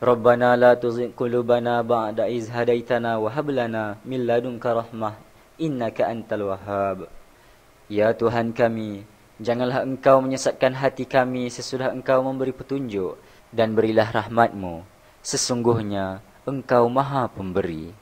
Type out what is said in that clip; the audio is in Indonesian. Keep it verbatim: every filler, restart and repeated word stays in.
Rabbana la tuzigh qulubana ba'da iz hadaitana wa hab lana min ladunka rahmah innaka antal wahhab. Ya Tuhan kami, janganlah Engkau menyesatkan hati kami sesudah Engkau memberi petunjuk, dan berilah rahmat-Mu. Sesungguhnya Engkau Maha Pemberi.